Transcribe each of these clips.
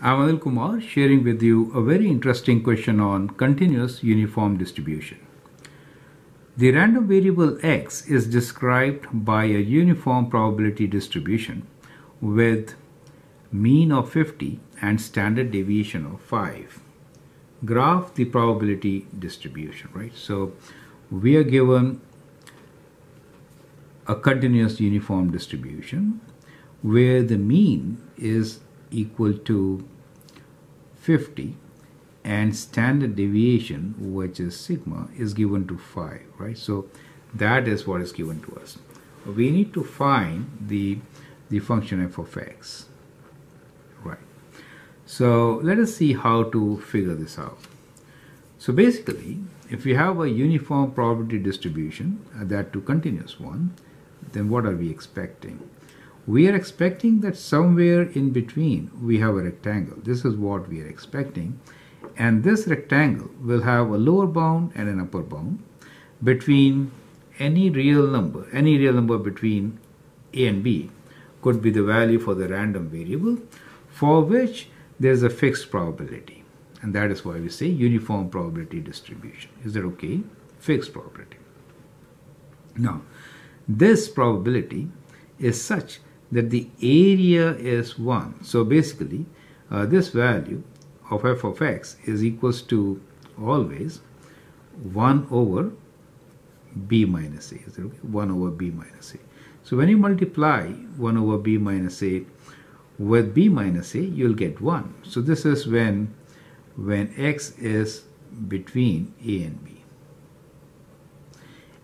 I'm Anil Kumar sharing with you a very interesting question on continuous uniform distribution. The random variable x is described by a uniform probability distribution with mean of 50 and standard deviation of 5. Graph the probability distribution, right? So we are given a continuous uniform distribution where the mean is equal to 50 and standard deviation, which is sigma, is given to 5, right? So that is what is given to us. We need to find the function f of x, right? So let us see how to figure this out. So basically, if we have a uniform probability distribution, that too continuous one, then what are we expecting? We are expecting that somewhere in between we have a rectangle. This is what we are expecting. And this rectangle will have a lower bound and an upper bound between any real number between a and b could be the value for the random variable for which there is a fixed probability. And that is why we say uniform probability distribution. Is that okay? Fixed probability. Now, this probability is such that the area is 1. So basically, this value of f of x is equals to always 1 over b minus a. Is that okay? 1 over b minus a. So when you multiply 1 over b minus a with b minus a, you'll get 1. So this is when x is between a and b.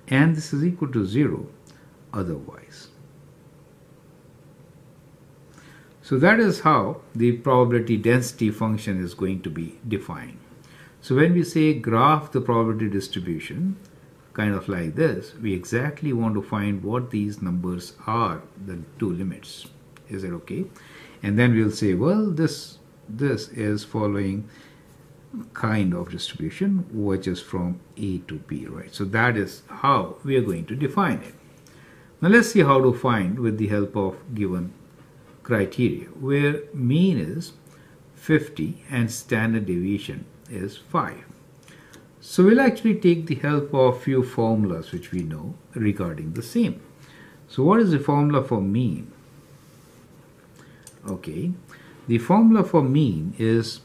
And this is equal to 0 otherwise. So that is how the probability density function is going to be defined. So when we say graph the probability distribution, kind of like this, we exactly want to find what these numbers are, the two limits. Is that okay? And then we'll say, well, this is following kind of distribution, which is from A to B, right? So that is how we are going to define it. Now let's see how to find with the help of given criteria where mean is 50 and standard deviation is 5. So we'll actually take the help of few formulas which we know regarding the same. So what is the formula for mean? Okay, the formula for mean is,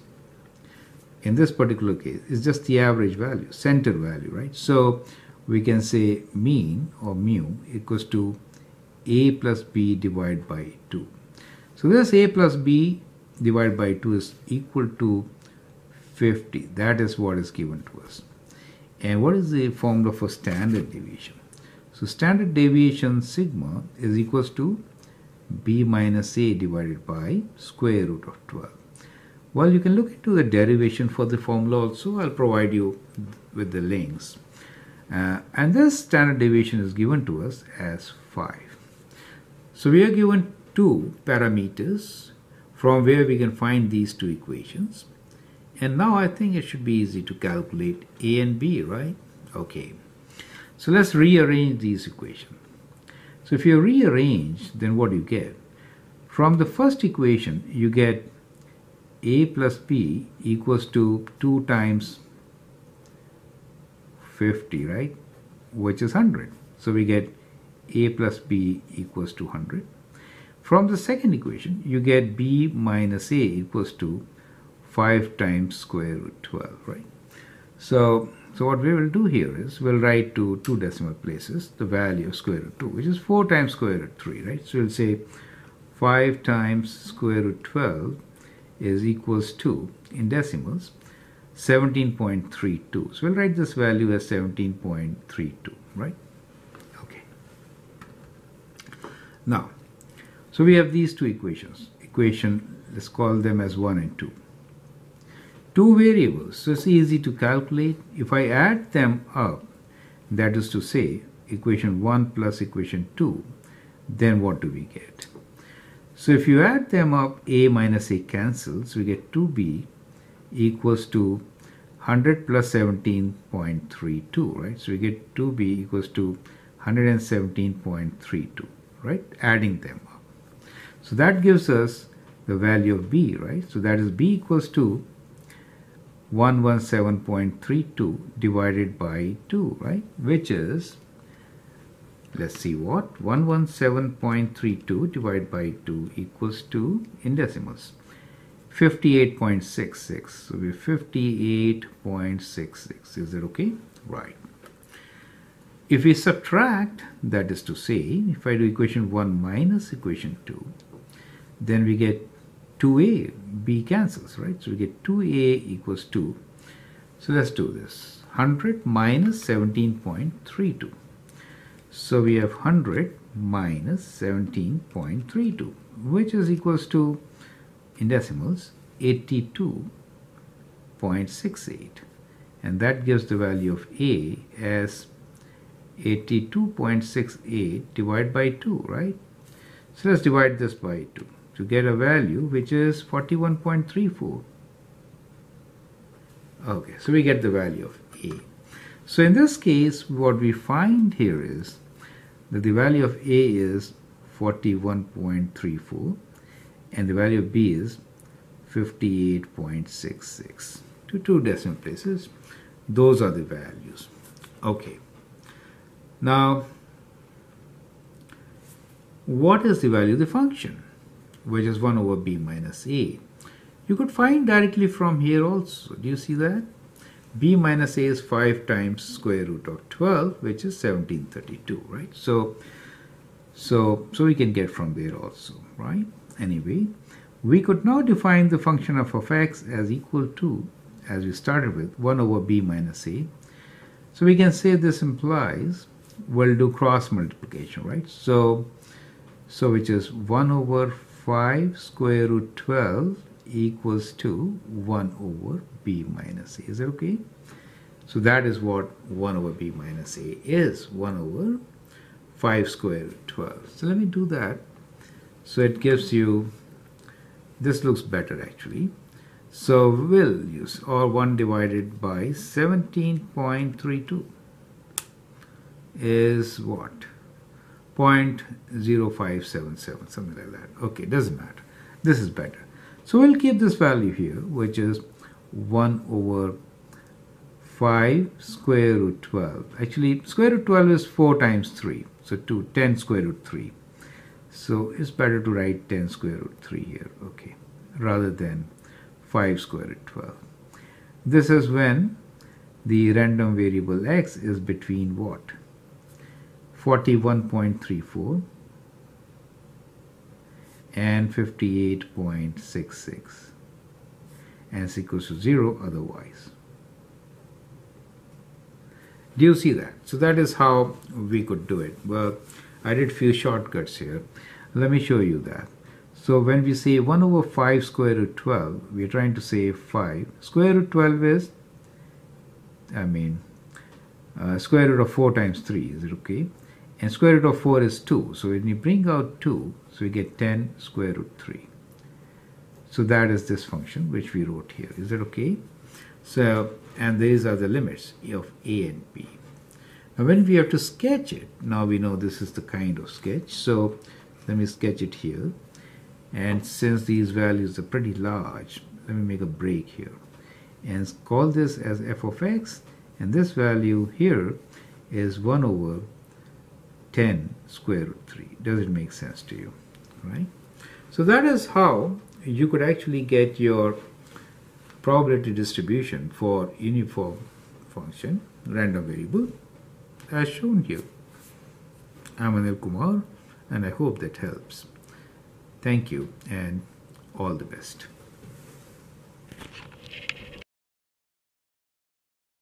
in this particular case, is just the average value, center value, right? So we can say mean or mu equals to a plus b divided by 2. So this a plus b divided by 2 is equal to 50. That is what is given to us. And what is the formula for standard deviation? So standard deviation sigma is equals to b minus a divided by square root of 12. Well, you can look into the derivation for the formula also. I'll provide you with the links. And this standard deviation is given to us as 5. So we are given two parameters from where we can find these two equations, and now I think it should be easy to calculate a and b, right? Okay, so let's rearrange these equations. So if you rearrange, then what do you get? From the first equation you get a plus b equals to 2 times 50, right, which is 100. So we get a plus b equals to 100. From the second equation, you get b minus a equals to 5 times square root 12, right? So what we will do here is, we'll write to two decimal places the value of square root 2, which is 4 times square root 3, right? So we'll say 5 times square root 12 is equals to, in decimals, 17.32. So we'll write this value as 17.32, right? Okay. Now, so we have these two equations. Let's call them as 1 and 2. Two variables, so it's easy to calculate. If I add them up, that is to say equation 1 plus equation 2, then what do we get? So if you add them up, a minus a cancels. We get 2b equals to 100 plus 17.32, right? So we get 2b equals to 117.32, right? Adding them up. So that gives us the value of B, right? So that is B equals to 117.32 divided by 2, right? Which is, let's see what, 117.32 divided by 2 equals to, in decimals, 58.66. So we have 58.66. Is that okay? Right. If we subtract, that is to say, if I do equation 1 minus equation 2, then we get 2a, b cancels, right? So we get 2a equals 2. So let's do this. 100 minus 17.32. So we have 100 minus 17.32, which is equals to, in decimals, 82.68. And that gives the value of a as 82.68 divided by 2, right? So let's divide this by 2 to get a value which is 41.34. Okay, so we get the value of a. So in this case, what we find here is that the value of a is 41.34 and the value of b is 58.66. To two decimal places, those are the values. Okay. Now, what is the value of the function, which is 1 over b minus a? You could find directly from here also. Do you see that? b minus a is 5 times square root of 12, which is 1732, right? So we can get from there also, right? Anyway, we could now define the function of x as equal to, as we started with, 1 over b minus a. So we can say this implies, we'll do cross multiplication, right? So which is 1 over 5 square root 12 equals to 1 over b minus a. Is that okay? So that is what 1 over b minus a is, 1 over 5 square root 12. So let me do that. So it gives you, this looks better actually. So we'll use, or 1 divided by 17.32 is what? 0.0577, something like that. Okay, doesn't matter. This is better. So we'll keep this value here, which is 1 over 5 square root 12. Actually, square root 12 is 4 times 3. So 10 square root 3. So it's better to write 10 square root 3 here, okay, rather than 5 square root 12. This is when the random variable x is between what? 41.34 and 58.66, and it's equals to 0 otherwise. Do you see that? So that is how we could do it. Well, I did few shortcuts here. Let me show you that. So when we say 1 over 5 square root 12, we are trying to say 5. Square root 12 is, square root of 4 times 3, is it okay? And square root of 4 is 2. So when you bring out 2, so we get 10 square root 3. So that is this function which we wrote here. Is that okay? So, and these are the limits of a and b. Now when we have to sketch it, now we know this is the kind of sketch. So let me sketch it here. And since these values are pretty large, let me make a break here and call this as f of x, and this value here is 1 over 10 square root 3. Does it make sense to you? Right? So that is how you could actually get your probability distribution for uniform function, random variable, as shown here. I'm Anil Kumar, and I hope that helps. Thank you and all the best.